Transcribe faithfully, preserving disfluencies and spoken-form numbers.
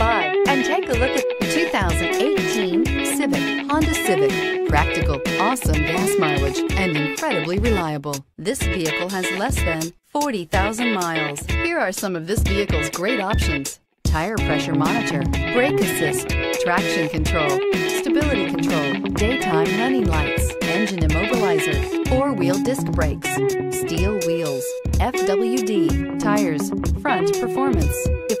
by and take a look at the two thousand eighteen Civic, Honda Civic. Practical, awesome gas mileage, and incredibly reliable. This vehicle has less than forty thousand miles. Here are some of this vehicle's great options: tire pressure monitor, brake assist, traction control, stability control, daytime running lights, engine immobilizer, four-wheel disc brakes, steel wheels, F W D, tires, front performance. If